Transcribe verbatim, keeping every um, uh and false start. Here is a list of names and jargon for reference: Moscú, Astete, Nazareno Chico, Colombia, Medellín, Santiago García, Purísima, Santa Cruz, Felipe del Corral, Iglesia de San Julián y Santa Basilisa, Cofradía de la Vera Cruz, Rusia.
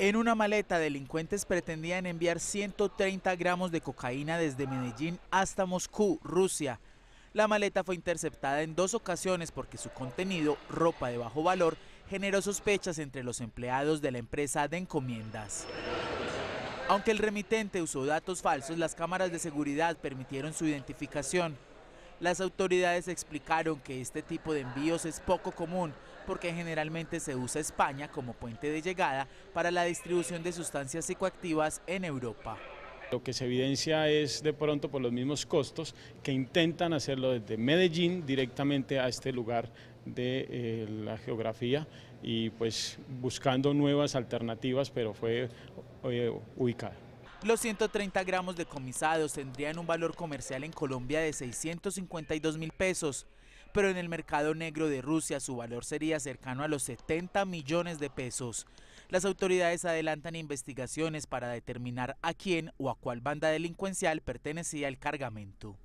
En una maleta, delincuentes pretendían enviar ciento treinta gramos de cocaína desde Medellín hasta Moscú, Rusia. La maleta fue interceptada en dos ocasiones porque su contenido, ropa de bajo valor, generó sospechas entre los empleados de la empresa de encomiendas. Aunque el remitente usó datos falsos, las cámaras de seguridad permitieron su identificación. Las autoridades explicaron que este tipo de envíos es poco común porque generalmente se usa España como puente de llegada para la distribución de sustancias psicoactivas en Europa. Lo que se evidencia es de pronto por los mismos costos que intentan hacerlo desde Medellín directamente a este lugar de eh, la geografía y pues buscando nuevas alternativas, pero fue eh, ubicada. Los ciento treinta gramos decomisados tendrían un valor comercial en Colombia de seiscientos cincuenta y dos mil pesos, pero en el mercado negro de Rusia su valor sería cercano a los setenta millones de pesos. Las autoridades adelantan investigaciones para determinar a quién o a cuál banda delincuencial pertenecía el cargamento.